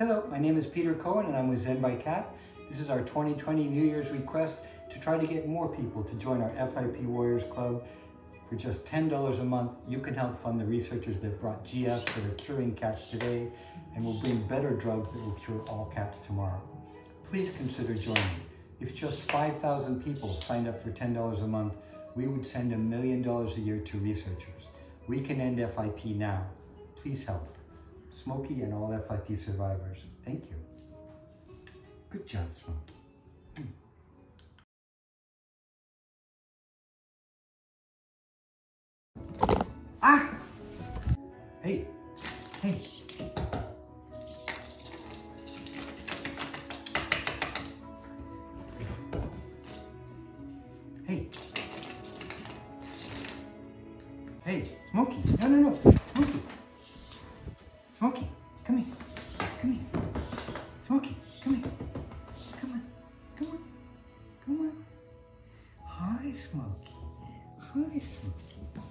Hello, my name is Peter Cohen and I'm with Zen by Cat. This is our 2020 New Year's request to try to get more people to join our FIP Warriors Club. For just $10 a month, you can help fund the researchers that brought GS that are curing cats today, and will bring better drugs that will cure all cats tomorrow. Please consider joining. If just 5,000 people signed up for $10 a month, we would send $1 million a year to researchers. We can end FIP now. Please help. Smokey and all FIP survivors. Thank you. Good job, Smokey. Ah! Hey, hey. Hey. Hey, Smokey. No, no, no. Smokey. Smokey, come here. Come here. Smokey, come here. Come on. Come on. Come on. Hi, Smokey. Hi, Smokey.